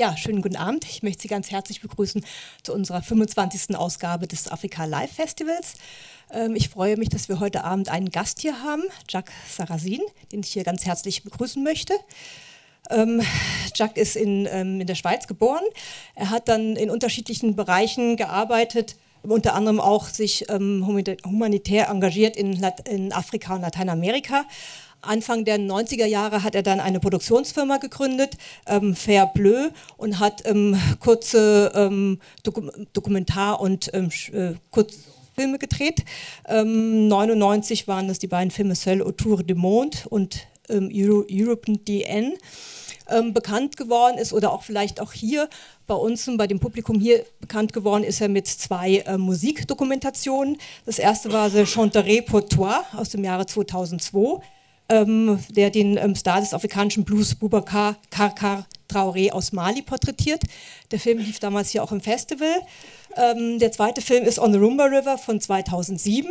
Ja, schönen guten Abend. Ich möchte Sie ganz herzlich begrüßen zu unserer 25. Ausgabe des Afrika Live Festivals. Ich freue mich, dass wir heute Abend einen Gast hier haben, Jacques Sarasin, den ich hier ganz herzlich begrüßen möchte. Jacques ist in der Schweiz geboren. Er hat dann in unterschiedlichen Bereichen gearbeitet, unter anderem auch sich humanitär engagiert in Afrika und Lateinamerika. Anfang der 90er Jahre hat er dann eine Produktionsfirma gegründet, Fairbleu, und hat kurze Dokumentar- und Kurzfilme gedreht. 1999 waren das die beiden Filme Seul Autour du Monde und European D.N. Bekannt geworden ist, oder auch vielleicht auch hier bei uns, bei dem Publikum hier bekannt geworden ist er mit zwei Musikdokumentationen. Das erste war Chantere Pour Toi aus dem Jahre 2002. Der den Star des afrikanischen Blues Bubakar Karkar Traoré aus Mali porträtiert. Der Film lief damals hier auch im Festival. Der zweite Film ist On the Rumba River von 2007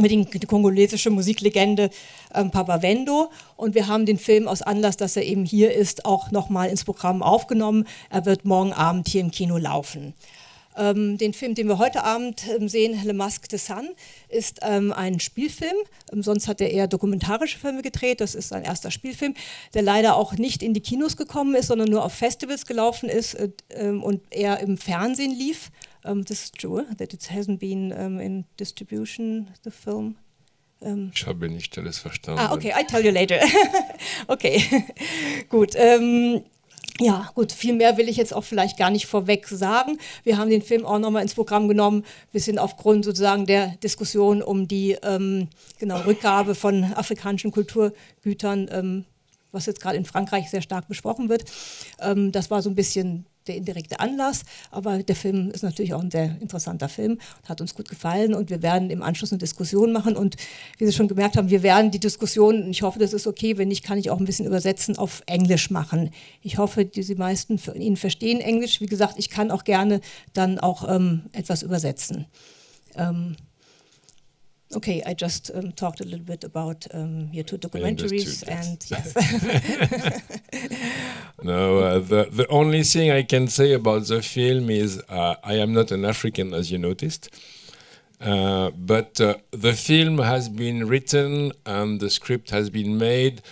mit der kongolesischen Musiklegende Papa Wendo. Und wir haben den Film aus Anlass, dass er eben hier ist, auch nochmal ins Programm aufgenommen. Er wird morgen Abend hier im Kino laufen. Den Film, den wir heute Abend sehen, Le Masque de San, ist ein Spielfilm. Sonst hat er eher dokumentarische Filme gedreht. Das ist sein erster Spielfilm, der leider auch nicht in die Kinos gekommen ist, sondern nur auf Festivals gelaufen ist und eher im Fernsehen lief. This is true, that it hasn't been in distribution, the film. Ich habe nicht alles verstanden. Ah, okay, I tell you later. Okay, gut. Ja, gut, viel mehr will ich jetzt auch vielleicht gar nicht vorweg sagen. Wir haben den Film auch nochmal ins Programm genommen, ein bisschen aufgrund sozusagen der Diskussion um die Rückgabe von afrikanischen Kulturgütern, was jetzt gerade in Frankreich sehr stark besprochen wird. Das war so ein bisschen der indirekte Anlass, aber der Film ist natürlich auch ein sehr interessanter Film, hat uns gut gefallen und wir werden im Anschluss eine Diskussion machen und wie Sie schon gemerkt haben, wir werden die Diskussion, ich hoffe, das ist okay, wenn nicht, kann ich auch ein bisschen übersetzen, auf Englisch machen. Ich hoffe, die meisten von Ihnen verstehen Englisch. Wie gesagt, ich kann auch gerne dann auch etwas übersetzen. Okay, I just talked a little bit about your two documentaries, and yes. No, the only thing I can say about the film is I am not an African, as you noticed, but the film has been written and the script has been made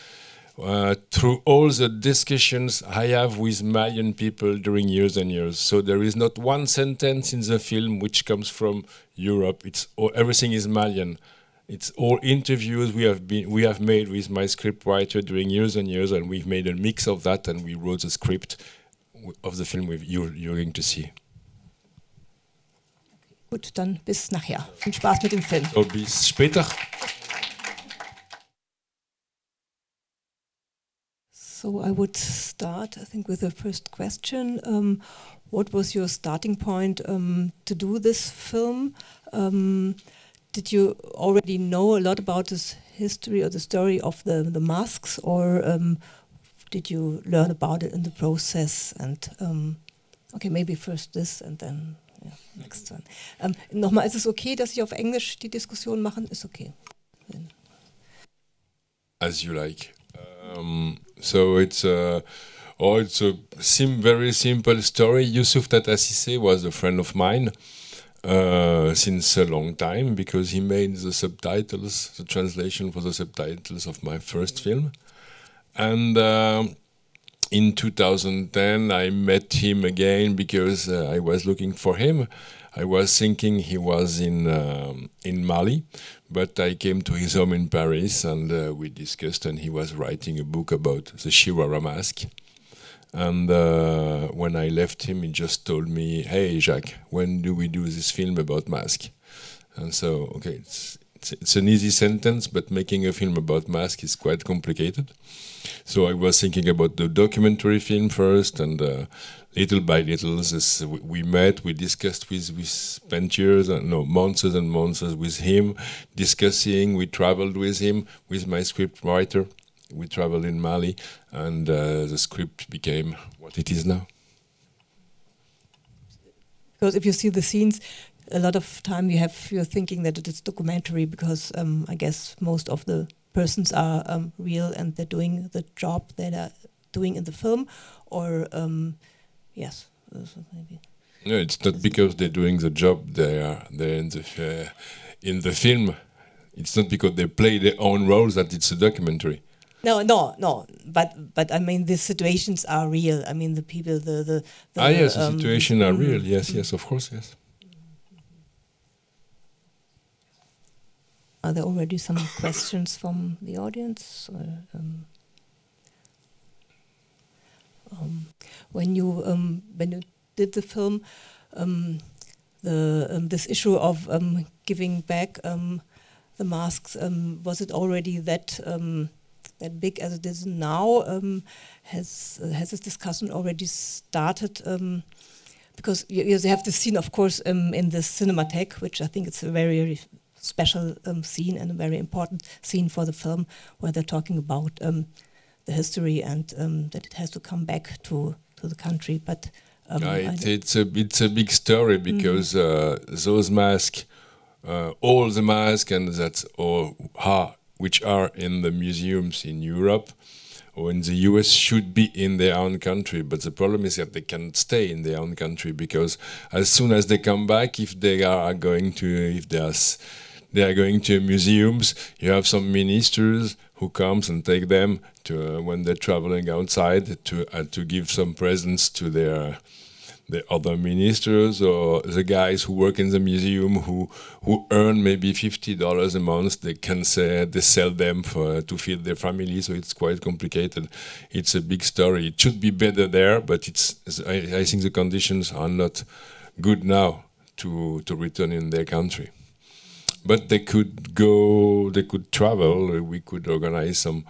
through all the discussions I have with Malian people during years and years. So there is not one sentence in the film which comes from Europe. It's all, everything is Malian. It's all interviews we have made with my scriptwriter during years and years, and we've made a mix of that, and we wrote the script of the film you're going to see. Gut, dann bis nachher. Viel Spaß mit dem Film. So, bis später. So I would start, I think, with the first question. What was your starting point to do this film? Did you already know a lot about this history or the story of the masks, or did you learn about it in the process? And okay, maybe first this and then yeah, next one. Nochmal, ist es okay, dass ich auf Englisch die Diskussion machen? Ist okay. As you like. So it's a very simple story. Yusuf Tata Cissé was a friend of mine since a long time, because he made the subtitles, the translation for the subtitles of my first film. And in 2010 I met him again because I was looking for him. I was thinking he was in Mali, but I came to his home in Paris and we discussed, and he was writing a book about the Shiwara mask. And when I left him, he just told me, "Hey Jacques, when do we do this film about mask?" And so, okay, it's an easy sentence, but making a film about mask is quite complicated. So I was thinking about the documentary film first, and little by little, as we met, we discussed we spent years, no, months and months with him, discussing, we traveled with him, with my script writer. We traveled in Mali, and the script became what it is now. Because if you see the scenes, a lot of time you're thinking that it's documentary, because I guess most of the persons are real and they're doing the job that they're doing in the film, or Yes. Maybe. No, it's not because they're doing the job. They're in the film. It's not because they play their own roles that it's a documentary. No, no, no. But I mean, the situations are real. I mean, the people, the yes, the situations are real. Yes, yes, of course, yes. Are there already some questions from the audience? When you did the film, this issue of giving back the masks, was it already that big as it is now? Has this discussion already started? Because you have the scene, of course, in the Cinematheque, which I think it's a very special scene and a very important scene for the film, where they're talking about the history and that it has to come back to the country. But it's a big story because those masks, all the masks, and that's all which are in the museums in Europe or in the US should be in their own country. But the problem is that they can't stay in their own country because as soon as they come back, if they are going to museums, you have some ministers who comes and take them to when they're traveling outside to give some presents to the other ministers or the guys who work in the museum who earn maybe $50 a month. They can sell them to feed their family. So it's quite complicated. It's a big story. It should be better there, but I think the conditions are not good now to return in their country. But they could go, they could travel, we could organize some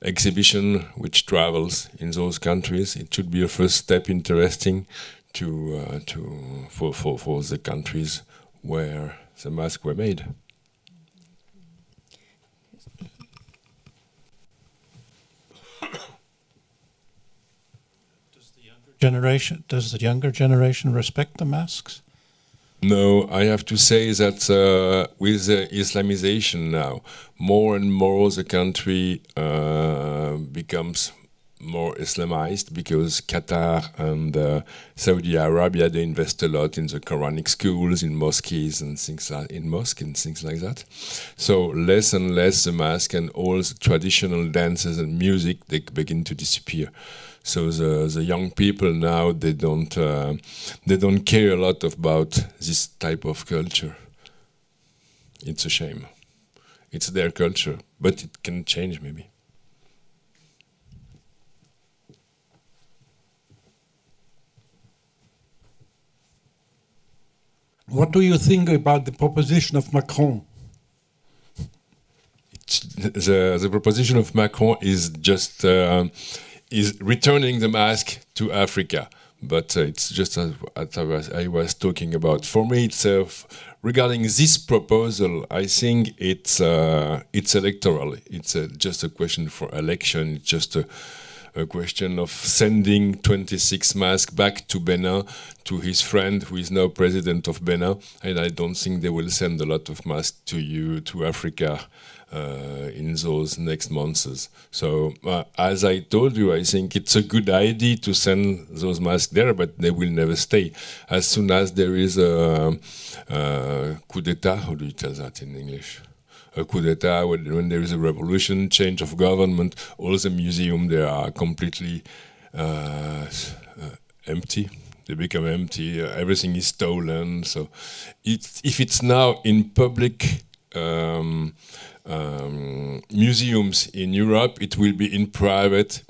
exhibition which travels in those countries. It should be a first step interesting for the countries where the masks were made. Does the younger generation respect the masks? No, I have to say that with the Islamization now, more and more the country becomes more Islamized because Qatar and Saudi Arabia, they invest a lot in the Quranic schools, in mosques and things like that. So less and less the masque and all the traditional dances and music, they begin to disappear. So the young people now, they don't care a lot about this type of culture. It's a shame. It's their culture, but it can change maybe. What do you think about the proposition of Macron? The proposition of Macron is just is returning the mask to Africa, but it's just as I was talking about. For me, it's regarding this proposal. I think it's electoral. It's just a question for election. It's just a question of sending 26 masks back to Benin, to his friend who is now president of Benin, and I don't think they will send a lot of masks to Africa in those next months. So as I told you, I think it's a good idea to send those masks there, but they will never stay. As soon as there is a coup d'etat, how do you tell that in English? A coup d'etat, when there is a revolution, change of government, all the museums, they are completely empty. They become empty. Everything is stolen. So if it's now in public museums in Europe, it will be in private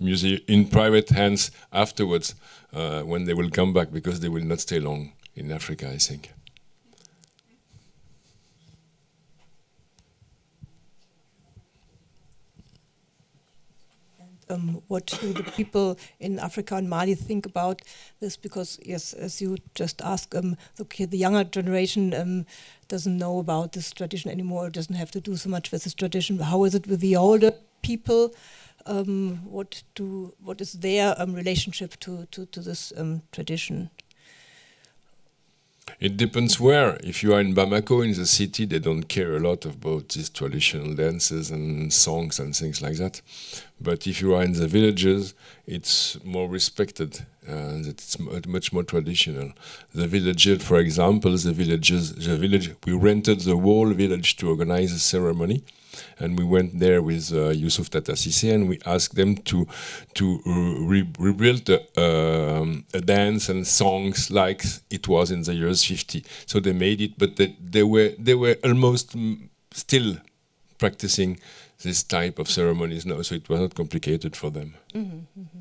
hands afterwards when they will come back, because they will not stay long in Africa, I think. What do the people in Africa and Mali think about this? Because, yes, as you just asked, the younger generation doesn't know about this tradition anymore, doesn't have to do so much with this tradition. How is it with the older people? What is their relationship to this tradition? It depends where. If you are in Bamako, in the city, they don't care a lot about these traditional dances and songs and things like that. But if you are in the villages, it's more respected. It's much more traditional. The villages, for example, we rented the whole village to organize a ceremony. And we went there with Yusuf Tata Cissé, and we asked them to rebuild a dance and songs like it was in the years 50. So they made it, but they were almost still practicing this type of ceremonies now, so it was not complicated for them. Mm-hmm, mm-hmm.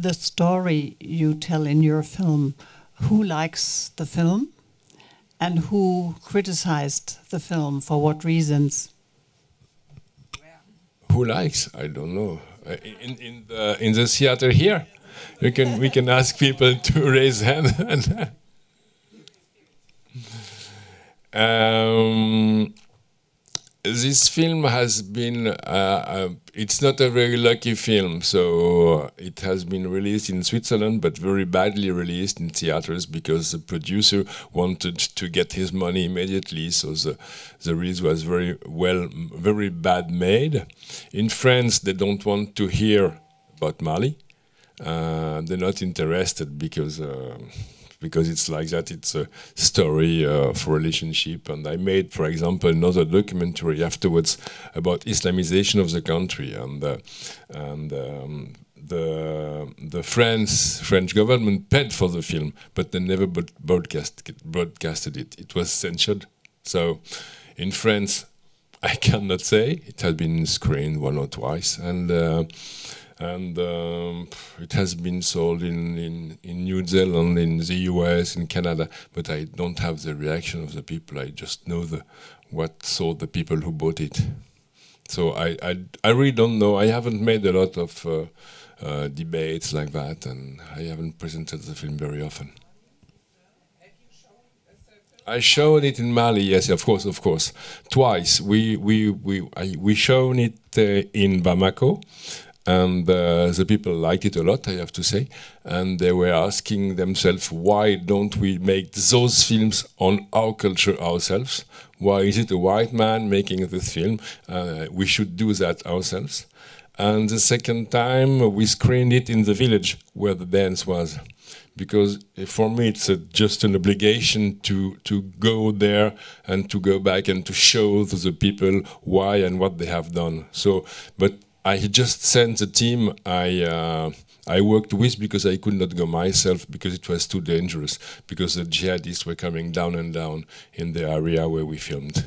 The story you tell in your film, who likes the film and who criticized the film, for what reasons? Who likes? I don't know. In the theater here, we can ask people to raise hand. This film has been, it's not a very lucky film, so it has been released in Switzerland, but very badly released in theaters because the producer wanted to get his money immediately, so the release was very bad made. In France, they don't want to hear about Mali. They're not interested because it's like that, it's a story for relationship. And I made, for example, another documentary afterwards about Islamization of the country. The French government paid for the film, but they never broadcasted it. It was censored. So in France, I cannot say. It had been screened one or twice. And it has been sold in New Zealand, in the US, in Canada, but I don't have the reaction of the people. I just know what the people who bought it. So I really don't know. I haven't made a lot of debates like that, and I haven't presented the film very often. I showed it in Mali, yes, of course, twice. We shown it in Bamako. And the people liked it a lot, I have to say. And they were asking themselves, why don't we make those films on our culture ourselves? Why is it a white man making this film? We should do that ourselves. And the second time, we screened it in the village where the dance was. Because for me, it's just an obligation to go there and to go back and to show to the people why and what they have done. So, but I just sent the team I worked with, because I could not go myself because it was too dangerous, because the jihadists were coming down and down in the area where we filmed.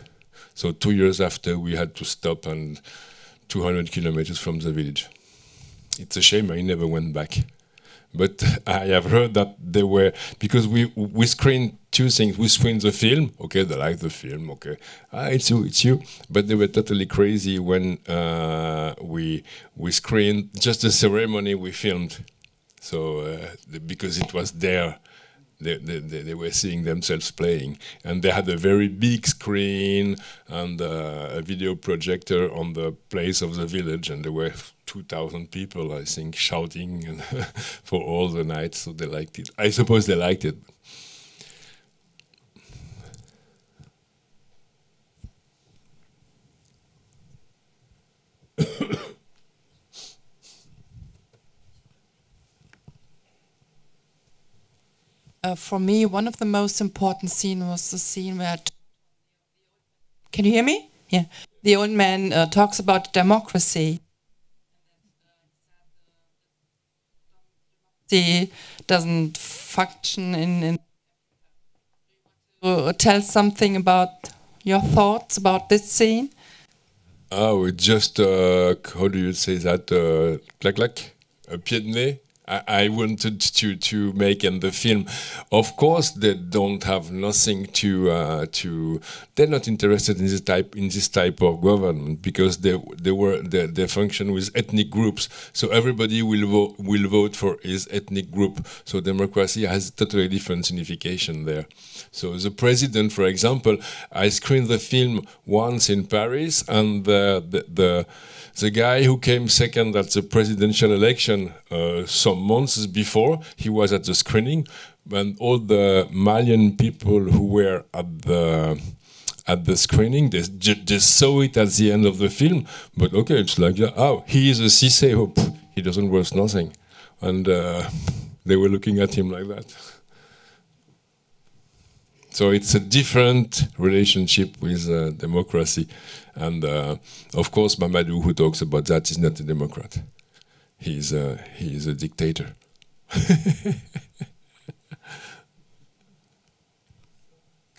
So 2 years after, we had to stop, and 200 kilometers from the village. It's a shame I never went back. But I have heard that they were, because we screened two things. We screened the film, okay, they like the film, okay, it's you. But they were totally crazy when we screened just the ceremony we filmed. So because it was there, they were seeing themselves playing, and they had a very big screen and a video projector on the place of the village, and they were 2,000 people, I think, shouting and for all the night, so they liked it. I suppose they liked it. For me, one of the most important scenes was the scene where... Can you hear me? Yeah. The old man talks about democracy. Doesn't function in tell something about your thoughts about this scene. Oh, it's just how do you say that? Clac clac, a pied de nez. I wanted to make in the film. Of course, they don't have nothing to to. They're not interested in this type of government, because they function with ethnic groups. So everybody will vote for his ethnic group. So democracy has a totally different signification there. So the president, for example, I screened the film once in Paris, and the guy who came second at the presidential election some months before, he was at the screening, and all the Malian people who were at the screening, they saw it at the end of the film. But okay, it's like, oh, he is a Cissé, oh, he doesn't worth nothing, and they were looking at him like that. So it's a different relationship with democracy. And of course, Mamadou, who talks about that, is not a democrat. He's a dictator.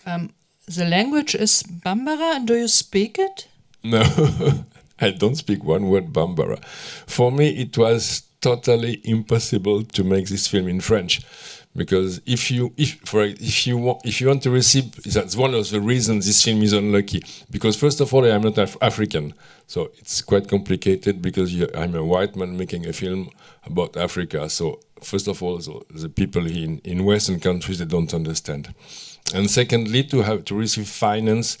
The language is Bambara, and do you speak it? No, I don't speak one word Bambara. For me, it was totally impossible to make this film in French. Because if you want to receive, that's one of the reasons this film is unlucky. Because first of all, I am not African, so it's quite complicated. Because I'm a white man making a film about Africa, so first of all, so the people in Western countries, they don't understand. And secondly, to receive finance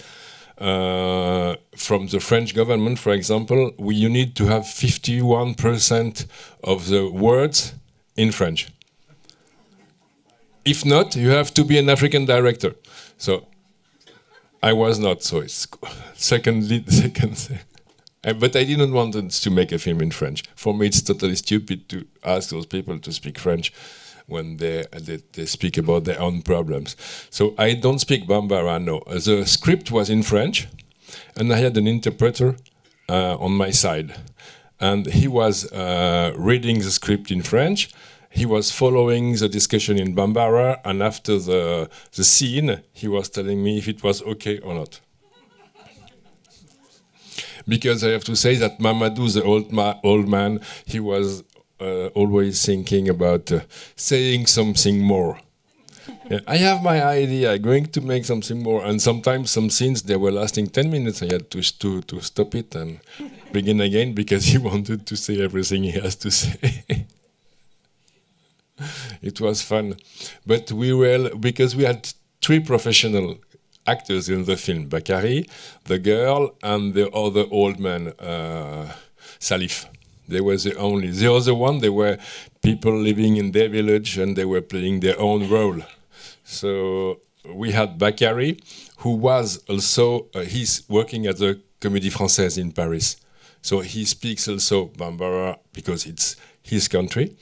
from the French government, for example, you need to have 51% of the words in French. If not, you have to be an African director. So I was not. So it's second. But I didn't want to make a film in French. For me, it's totally stupid to ask those people to speak French when they speak about their own problems. So I don't speak Bambara, no. The script was in French, and I had an interpreter on my side. And he was reading the script in French. He was following the discussion in Bambara, and after the scene, he was telling me if it was okay or not. Because I have to say that Mamadou, the old man, he was always thinking about saying something more. Yeah, I have my idea, I'm going to make something more. And sometimes some scenes, they were lasting 10 minutes. I had to stop it and begin again, because he wanted to say everything he has to say. It was fun, but because we had 3 professional actors in the film: Bakary, the girl, and the other old man, Salif. They were the only. The other one, they were people living in their village, and they were playing their own role. So we had Bakary, who was also he's working at the Comédie Française in Paris, so he speaks also Bambara because it's his country.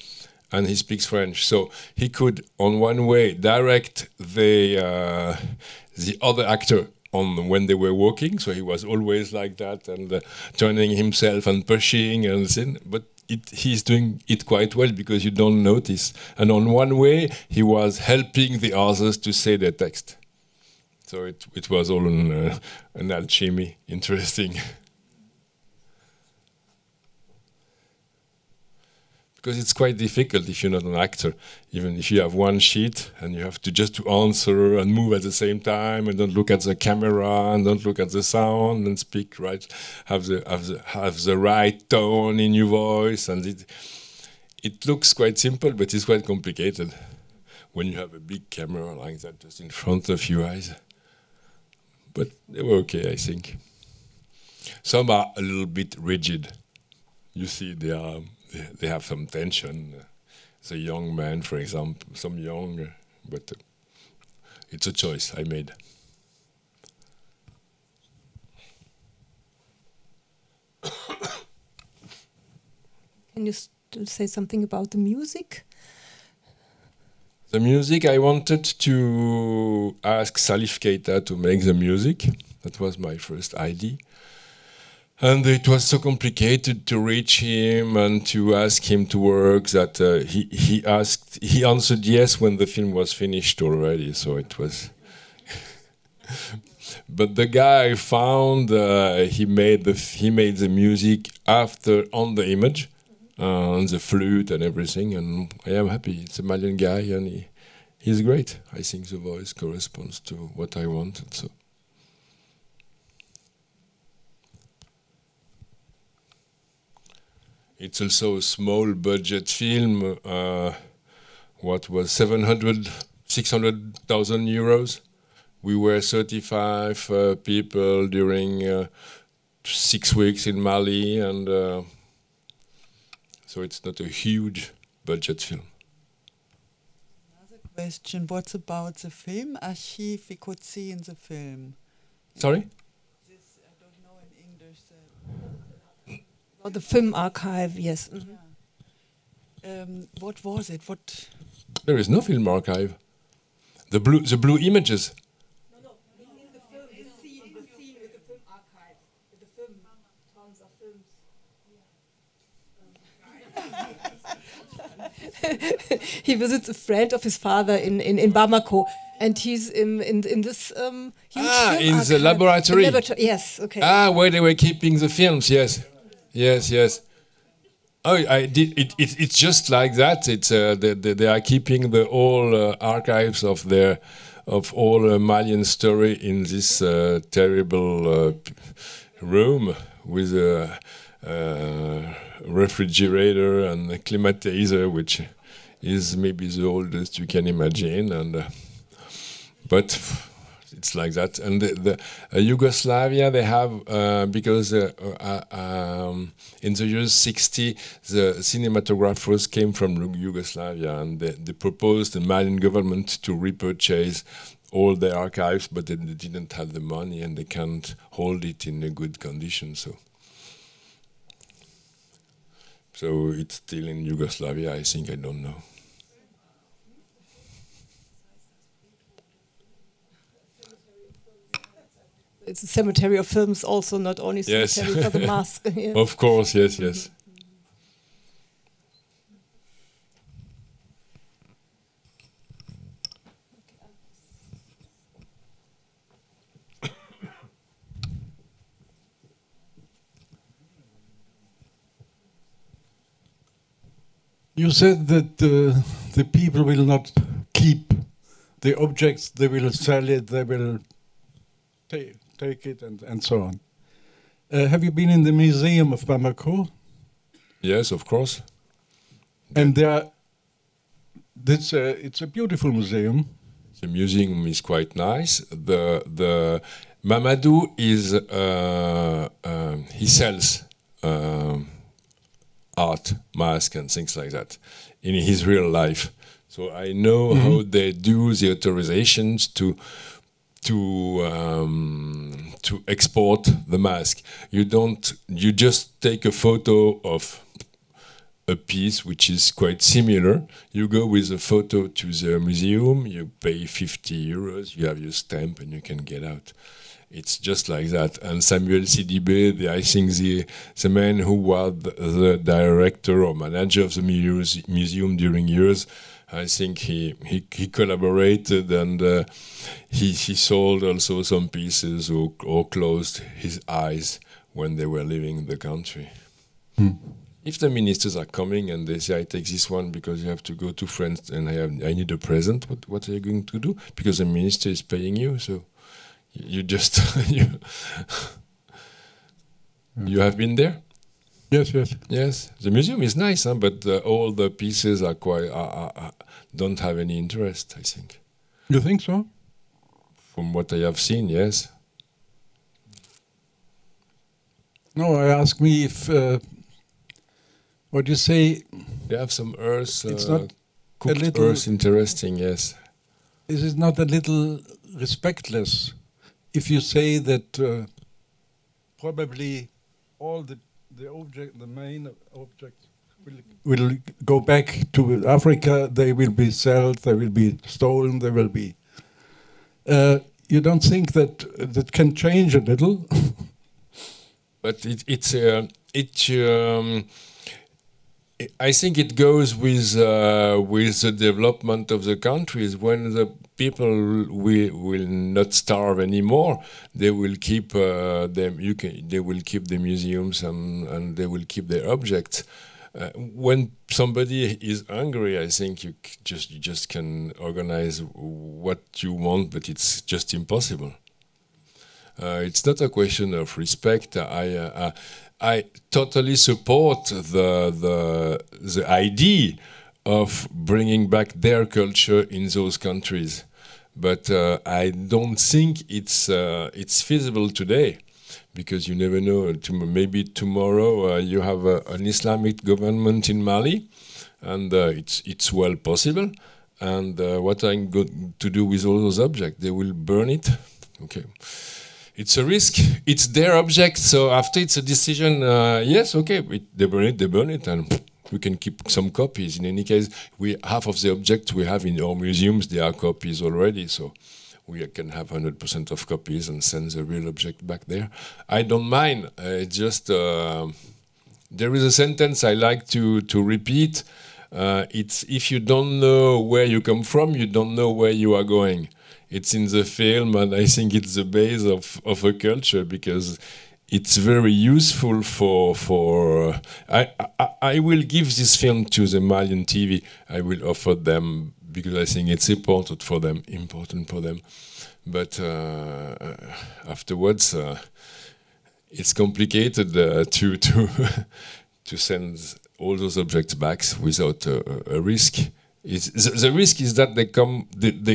And he speaks French, so he could, on one way, direct the other actor on when they were walking. So he was always like that, and turning himself and pushing and thing. But he's doing it quite well, because you don't notice. And on one way, he was helping the others to say their text. So it was all an alchemy, interesting. Because it's quite difficult if you're not an actor, even if you have one sheet and you have to just answer and move at the same time, and don't look at the camera and don't look at the sound, and speak right, have the right tone in your voice, and it looks quite simple, but it's quite complicated when you have a big camera like that just in front of your eyes. But they were okay, I think. Some are a little bit rigid. You see, they are. They have some tension. It's a young man, for example, some young, but it's a choice I made. Can you say something about the music? The music, I wanted to ask Salif Keita to make the music. That was my first idea. And it was so complicated to reach him and to ask him to work that he answered yes when the film was finished already. So it was. But the guy I found, he made the music after on the image, on the flute and everything, and I am happy. It's a Malian guy, and he's great. I think the voice corresponds to what I wanted. So. It's also a small budget film, what was 600,000 euros. We were 35 people during 6 weeks in Mali, and so it's not a huge budget film. Another question, what's about the film archive we could see in the film? Sorry? This, I don't know in English. Oh, the film archive, yes. Mm-hmm. Yeah. What was it? What? There is no film archive. The blue images. No, no. In the film, the scene with the film archive, with the film, tons of films. He visits a friend of his father in Bamako, and he's in this huge film archive. The laboratory. Yes. Okay. Where they were keeping the films. Yes. Yes, yes. Oh, I did. It's just like that. It's they are keeping the whole archives of their all Malian story in this terrible room with a refrigerator and a climatizer, which is maybe the oldest you can imagine. And but. It's like that, and the Yugoslavia they have because in the years 60 the cinematographers came from Yugoslavia, and they proposed the Malian government to repurchase all their archives, but then they didn't have the money and they can't hold it in a good condition. So it's still in Yugoslavia, I think. I don't know. It's a cemetery of films also, not only cemetery, yes. For the mask. Yeah. Of course, yes, yes. You said that the people will not keep the objects, they will sell it, they will take it, and so on. Have you been in the museum of Bamako? Yes, of course. And there, it's a beautiful museum. The museum is quite nice. The Mamadou is he sells art, masks, and things like that in his real life. So I know how they do the authorizations to export the mask. You just take a photo of a piece which is quite similar. You go with a photo to the museum, you pay 50 euros, you have your stamp and you can get out. It's just like that. And Samuel Sidibe, I think the man who was the director or manager of the museum during years, I think he collaborated, and he sold also some pieces or closed his eyes when they were leaving the country. Hmm. If the ministers are coming and they say, I take this one because you have to go to France and I need a present, what are you going to do? Because the minister is paying you, so you just... You have been there? Yes, yes, yes. The museum is nice, huh? But all the pieces are quite don't have any interest, I think. You think so? From what I have seen, yes. No, I ask me if what you say. They have some earth. It's not cooked a little earth. Interesting, yes. Is it not a little respectless if you say that probably all the main object will go back to Africa, they will be sold, they will be stolen, they will be... you don't think that can change a little? But I think it goes with the development of the countries. When the people will not starve anymore, they will keep them. They will keep the museums and they will keep their objects. When somebody is hungry, I think you just can organize what you want, but it's just impossible. It's not a question of respect. I totally support the idea of bringing back their culture in those countries, but I don't think it's feasible today, because you never know. Maybe tomorrow you have an Islamic government in Mali, and it's well possible. And what I'm going to do with all those objects? They will burn it. Okay. It's a risk. It's their object. So after it's a decision, yes, okay, they burn it, and we can keep some copies. In any case, half of the objects we have in our museums, they are copies already. So we can have 100% of copies and send the real object back there. I don't mind. There is a sentence I like to repeat. It's, if you don't know where you come from, you don't know where you are going. It's in the film, and I think it's the base of a culture, because it's very useful for I will give this film to the Malian TV. I will offer them, because I think it's important for them. But afterwards, it's complicated to send all those objects back without a risk. The risk is that they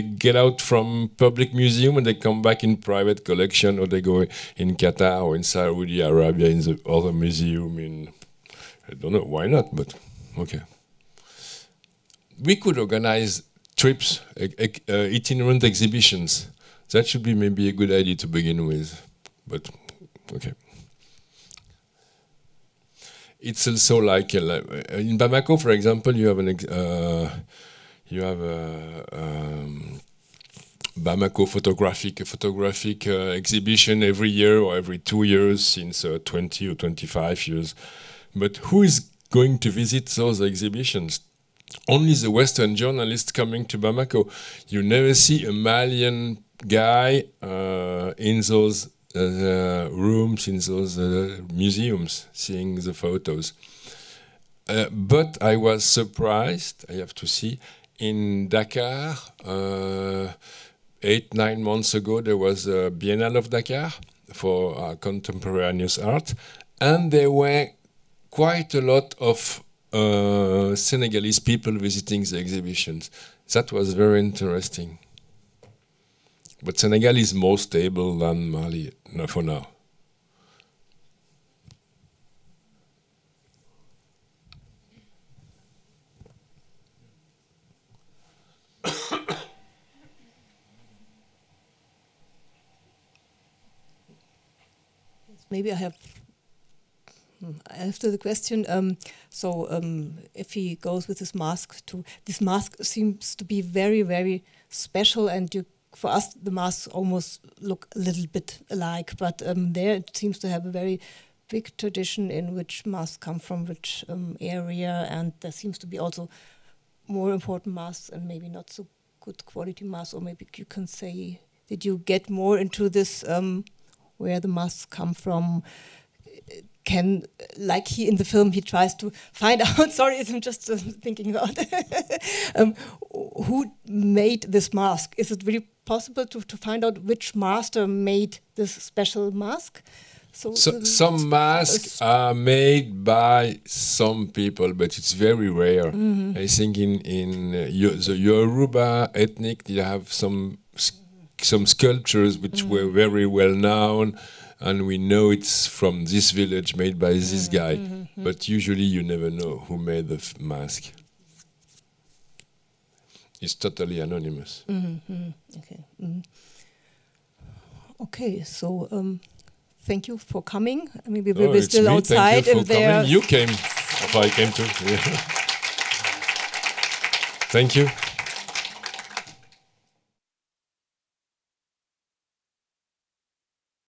get out from public museum and they come back in private collection, or they go in Qatar or in Saudi Arabia in the other museum. I don't know why not, but okay. We could organize trips, itinerant exhibitions. That should be maybe a good idea to begin with, but okay. It's also like in Bamako, for example, you have a Bamako photographic exhibition every year or every 2 years since 20 or 25 years. But who is going to visit those exhibitions? Only the Western journalists coming to Bamako. You never see a Malian guy in those rooms, in those museums, seeing the photos. But I was surprised, I have to see, in Dakar, 8-9 months ago, there was a Biennale of Dakar for contemporaneous art, and there were quite a lot of Senegalese people visiting the exhibitions. That was very interesting. But Senegal is more stable than Mali for now. Maybe I have after the question. If he goes with this mask seems to be very, very special, and for us, the masks almost look a little bit alike, but there it seems to have a very big tradition in which masks come from which area, and there seems to be also more important masks and maybe not so good quality masks, or maybe you can say, did you get more into this, where the masks come from? Can, like he in the film, he tries to find out, sorry, I'm just thinking about who made this mask? Is it really possible to find out which master made this special mask? So some masks are made by some people, but it's very rare. Mm-hmm. I think in the Yoruba ethnic, they have some sculptures which were very well known, and we know it's from this village, made by this guy. Mm-hmm. But usually you never know who made the mask. It's totally anonymous. Mm-hmm. Okay. Mm. Okay, so thank you for coming. I mean, we're still outside. Thank you for coming. You came, if I came too. Yeah. Thank you.